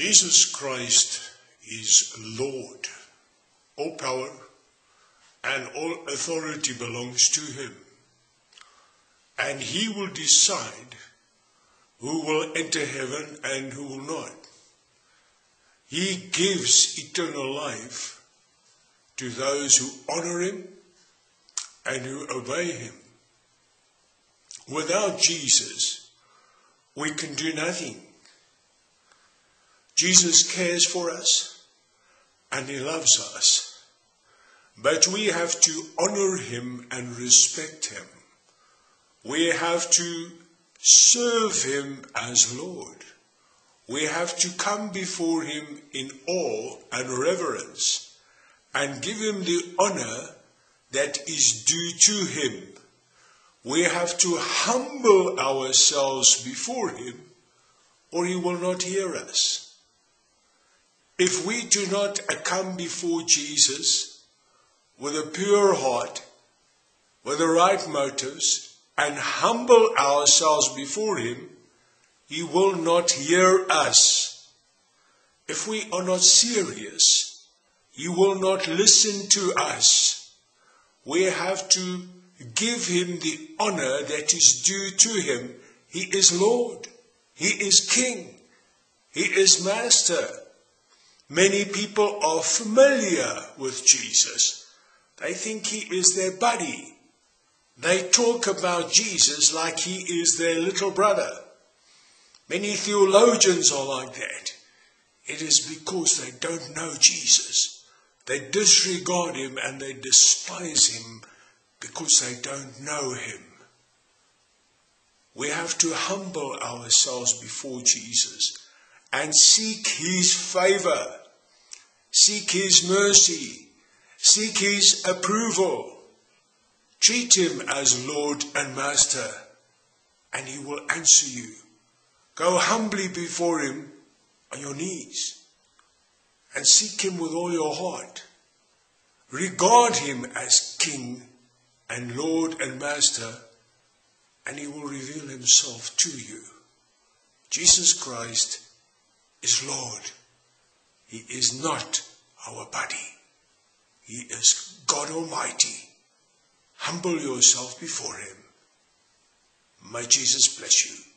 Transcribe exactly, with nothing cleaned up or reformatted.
Jesus Christ is Lord. All power and all authority belongs to him. And he will decide who will enter heaven and who will not. He gives eternal life to those who honor him and who obey him. Without Jesus, we can do nothing. Jesus cares for us and he loves us. But we have to honor him and respect him. We have to serve him as Lord. We have to come before him in awe and reverence and give him the honor that is due to him. We have to humble ourselves before him, or he will not hear us. If we do not come before Jesus with a pure heart, with the right motives, and humble ourselves before him, he will not hear us. If we are not serious, he will not listen to us. We have to give him the honor that is due to him. He is Lord. He is King. He is Master. Many people are familiar with Jesus. They think he is their buddy. They talk about Jesus like he is their little brother. Many theologians are like that. It is because they don't know Jesus. They disregard him and they despise him, because they don't know him. We have to humble ourselves before Jesus and seek his favor, seek his mercy, seek his approval. Treat him as Lord and Master, and he will answer you. Go humbly before him on your knees and seek him with all your heart. Regard him as King and Lord and Master, and he will reveal himself to you. Jesus Christ is Lord. He is not our buddy. He is God Almighty. Humble yourself before him. May Jesus bless you.